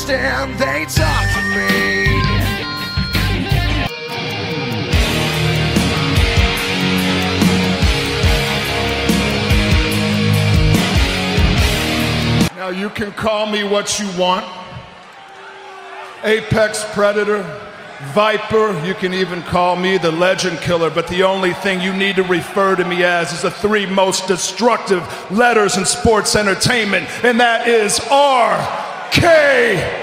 understand, they talk to me. Now you can call me what you want, apex predator, viper, you can even call me the legend killer, but the only thing you need to refer to me as is the three most destructive letters in sports entertainment, and that is RKO.